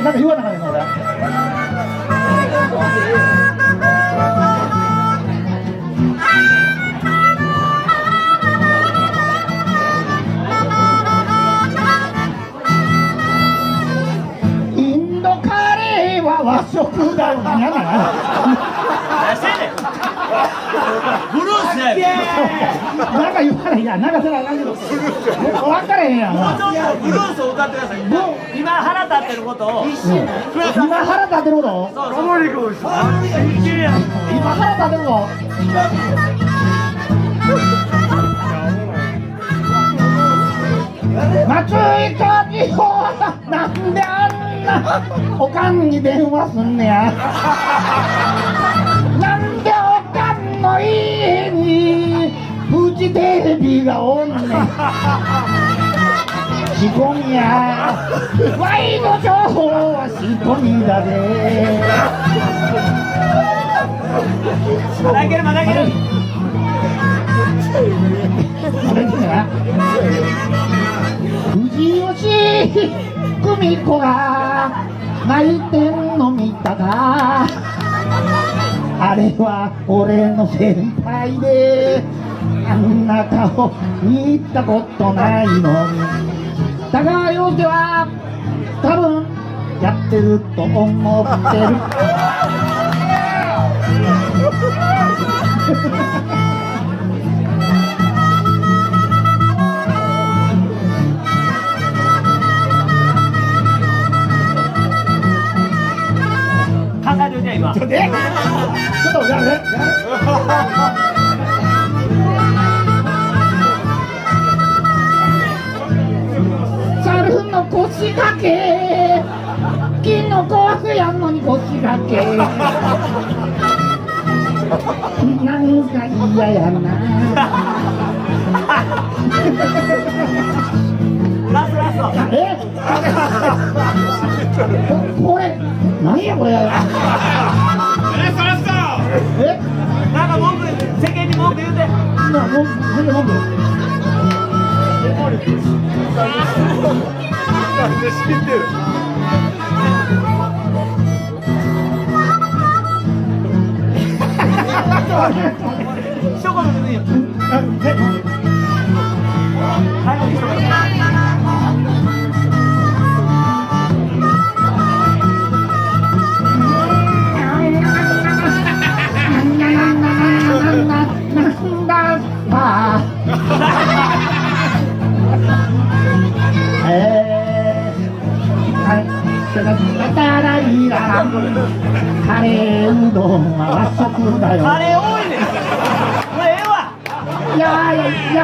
なんか言わなかったの俺。インドカレーは和食だろうな。ブルースだよ。なんか言わないや、なんかそれはなんけど。分からへんやん。ブルースを歌ってください。今腹立ってることを。今腹立ってること。そうそう。今腹立ってること。松井かみほはなんであんなおかんに電話すんねや。なんでおかんの家にフジテレビがおんねん。仕込みやワイド情報は仕込みだぜ。泣けるま泣けるこれですな。藤吉久美子が泣いてんの見たが、あれは俺の先輩であんな顔見たことないのに、だがよでは多分やってると思ってる。ちょっとやれ。猿の腰掛け、金の壊すやんのに腰掛け。なんか嫌やな。ラスラスト。これ何やこれ。え？なんか文句、世間に文句言うて。な、文句、全然文句。なんで仕切ってる。一言でいいよ。はい。カレーうどんは和食だよ。カレー多いね。これええわ。いやいや。